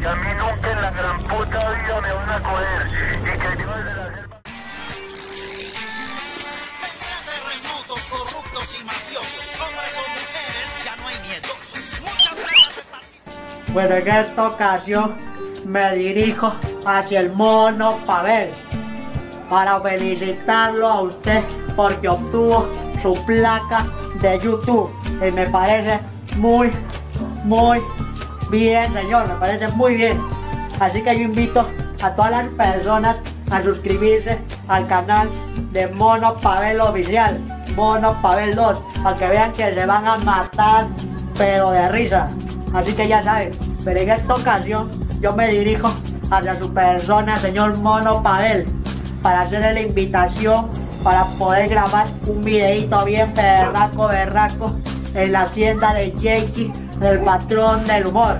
que a mí nunca en la gran puta vida me van a coger y que Dios de la selva... Terremotos, corruptos y mafiosos, hombres o mujeres, ya no hay nietos. Muchas veces... Bueno, en esta ocasión me dirijo hacia el Mono Pavel para felicitarlo a usted porque obtuvo su placa de YouTube y me parece muy bien, señor, me parece muy bien. Así que yo invito a todas las personas a suscribirse al canal de Mono Pavel Oficial, Mono Pavel 2, para que vean que se van a matar pero de risa. Así que ya saben, pero en esta ocasión yo me dirijo hacia su persona, señor Mono Pavel, para hacerle la invitación para poder grabar un videito bien berraco en la hacienda de Yeicky, el patrón del humor.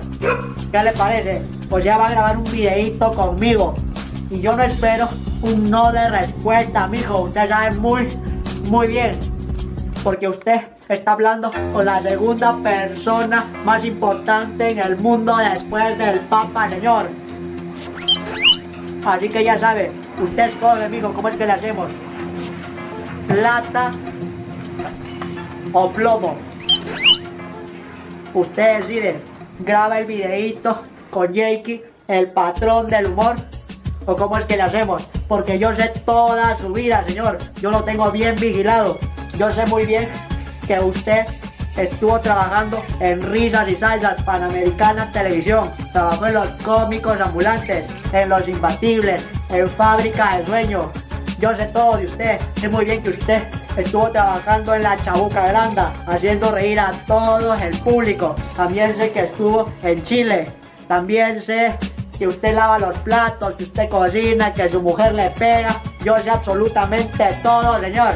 ¿Qué le parece? Pues ya va a grabar un videito conmigo y yo no espero un no de respuesta, mijo. Usted sabe muy bien, porque usted está hablando con la segunda persona más importante en el mundo después del Papa, señor. Así que ya sabe, usted escoge, mijo, ¿cómo es que le hacemos? ¿Plata o plomo? Usted decide, graba el videito con Jakey, el patrón del humor, o cómo es que le hacemos, porque yo sé toda su vida, señor, yo lo tengo bien vigilado, yo sé muy bien que usted estuvo trabajando en risas y salsas, Panamericana Televisión, trabajó en Los Cómicos Ambulantes, en Los Imbatibles, en Fábrica de Sueños. Yo sé todo de usted, sé muy bien que usted estuvo trabajando en la Chabuca Granda, haciendo reír a todo el público. También sé que estuvo en Chile, también sé que usted lava los platos, que usted cocina, que su mujer le pega. Yo sé absolutamente todo, señor.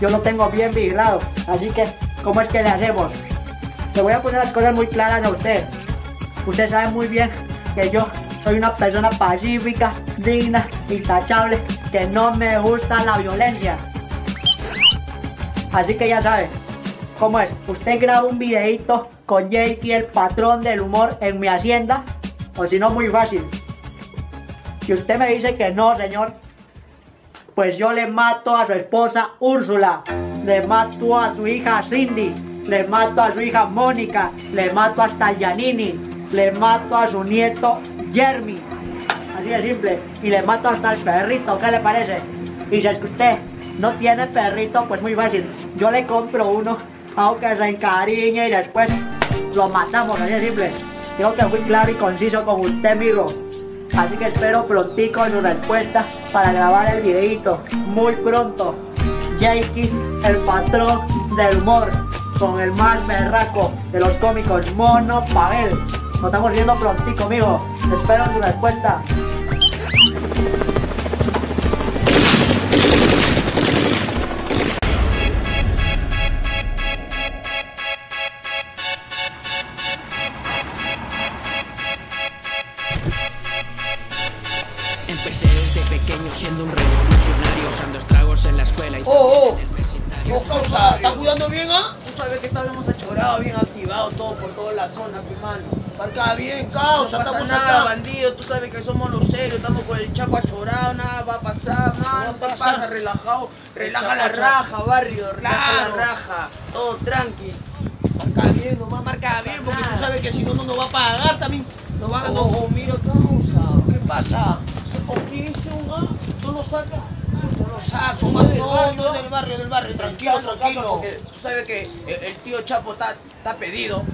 Yo lo tengo bien vigilado, así que, ¿cómo es que le hacemos? Le voy a poner las cosas muy claras a usted. Usted sabe muy bien que yo soy una persona pacífica, digna, intachable, que no me gusta la violencia. Así que ya sabe, ¿cómo es? Usted graba un videito con Yeicky, el patrón del humor, en mi hacienda, o si no, muy fácil. Si usted me dice que no, señor, pues yo le mato a su esposa Úrsula, le mato a su hija Cindy, le mato a su hija Mónica, le mato hasta Janini, le mato a su nieto Jeremy, así de simple, y le mato hasta el perrito. ¿Qué le parece? Y si es que usted no tiene perrito, pues muy fácil, yo le compro uno, aunque se encariñe y después lo matamos, así de simple. Creo que fui claro y conciso con usted, amigo, así que espero prontico su respuesta para grabar el videito, muy pronto. Jakey, el patrón del humor, con el más berraco de los cómicos, Mono Pavel. Nos estamos viendo prontico, amigo. Espero tu respuesta. Empecé desde pequeño siendo un revolucionario, usando estragos en la escuela y... ¡Oh, oh! ¿Qué causa? ¿Estás cuidando bien, ah? Tú sabes que estábamos achorados, bien activados, todo por toda la zona, mi hermano. Acá bien, causa, no pasa nada, bandido, tú sabes que somos los serios, estamos con el Chapo Achorado, nada va a pasar, mano, ¿qué pasa? Relajado, relaja la raja, barrio, relaja la raja, todo tranqui. Marca bien, nomás marca bien, porque tú sabes que si no, no nos va a pagar también. Nos van a... Oh, mira, causa, ¿qué pasa? ¿Por qué ese hogar no lo sacas? No lo saco, no, del barrio, tranquilo. Porque tú sabes que el tío Chapo está pedido,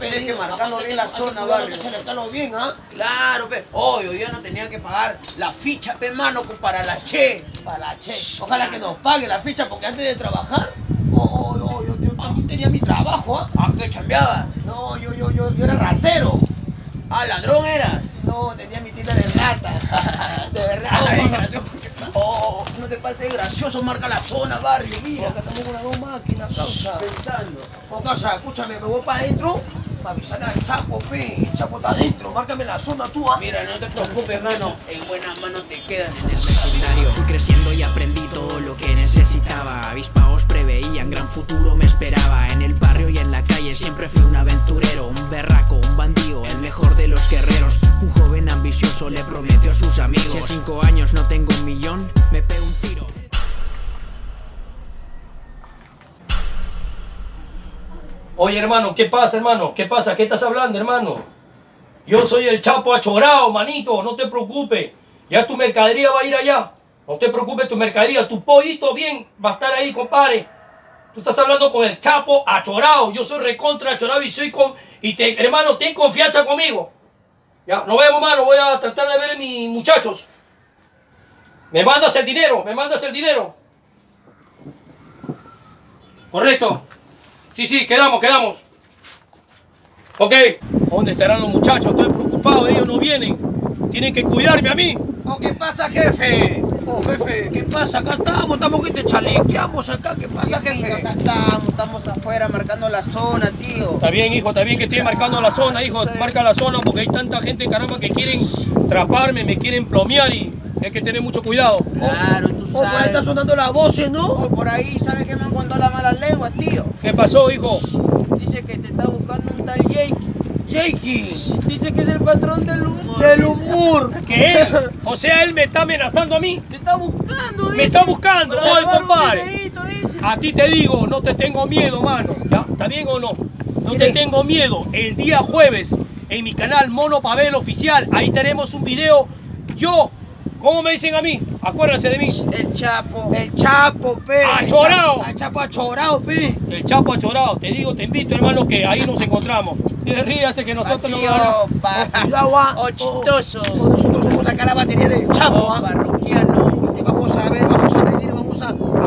tienes que marcarlo bien la zona, barrio. Que se le está lo bien, ¿ah? Claro, pe. Hoy día no tenía que pagar la ficha, pe, mano, para la Che. Para la Che. Ojalá que nos pague la ficha, porque antes de trabajar, yo también tenía mi trabajo, ¿ah? Aunque chambeaba. No, yo era ratero. Ah, ladrón eras. No, tenía mi tienda de rata. De verdad. Oh, no te parece gracioso, marca la zona, barrio, mira. Acá estamos con las dos máquinas, causa. Pensando. Oh, causa, escúchame, me voy para adentro para avisar al Chapo, pe. El Chapo está adentro, márcame la zona tú. Mira, no te preocupes, hermano. En buenas manos te quedan en el vecindario. Fui creciendo y aprendí todo lo que necesitaba. Avispaos preveían, gran futuro me esperaba. En el barrio y en la calle siempre fui un aventurero, un berraco, un bandido, el mejor de los guerreros. Un joven ambicioso le prometió a sus amigos: si a 5 años no tengo 1 millón, me pego un tiro. Oye, hermano, ¿qué pasa, hermano? ¿Qué pasa? ¿Qué estás hablando, hermano? Yo soy el Chapo Achorado, manito, no te preocupes. Ya tu mercadería va a ir allá. No te preocupes, tu mercadería, tu pollito bien va a estar ahí, compadre. Tú estás hablando con el Chapo Achorado. Yo soy recontra Achorado y soy con... hermano, ten confianza conmigo. Ya, nos vemos, hermano. Voy a tratar de ver a mis muchachos. Me mandas el dinero, me mandas el dinero. Correcto. Sí, sí, quedamos. Ok. ¿Dónde estarán los muchachos? Estoy preocupado, ellos no vienen. Tienen que cuidarme a mí. Oh, ¿qué pasa, jefe? Oh, jefe, ¿qué pasa? Acá estamos que te chalequeamos acá. ¿Qué pasa, jefe? Acá estamos afuera marcando la zona, tío. Está bien, hijo, está bien que estés marcando la zona, hijo. Sí. Marca la zona porque hay tanta gente, caramba, que quieren atraparme, me quieren plomear y... hay que tener mucho cuidado. Claro, tú sabes. Por ahí están sonando las voces, ¿no? Por ahí, ¿sabes qué me han contado las malas lenguas, tío? ¿Qué pasó, hijo? Dice que te está buscando un tal Jakey. Jakey. Dice que es el patrón del humor. ¡Del humor! ¿Qué? O sea, él me está amenazando a mí. Te está buscando, dice. Me está buscando, oye, compadre. A ti te digo, no te tengo miedo, mano. ¿Ya? ¿Está bien o no? No te tengo miedo. El día jueves, en mi canal Mono Pavel Oficial, ahí tenemos un video. Yo... ¿cómo me dicen a mí? Acuérdense de mí. El Chapo. El Chapo, pe. Achorado. El Chapo Achorado, pe. El Chapo Achorado. Te digo, te invito, hermano, que ahí nos encontramos. Ríase que nosotros no vamos. Ochistoso. Nosotros somos acá la batería del Chapo. Parroquiano. Te vamos a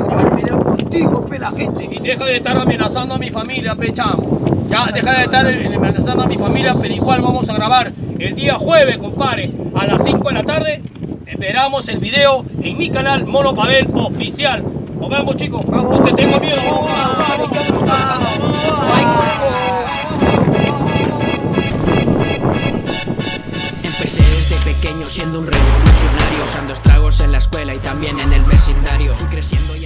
grabar el video contigo, pe, la gente. Y deja de estar amenazando a mi familia, pe, chamo. Ya, deja de estar amenazando a mi familia, pero igual vamos a grabar el día jueves, compadre, a las 5 de la tarde. Esperamos el video en mi canal Mono Pavel Oficial. Nos vemos, chicos. No te tengo miedo. Empecé desde pequeño siendo un revolucionario, usando estragos en la escuela y también en el vecindario. Fui creciendo y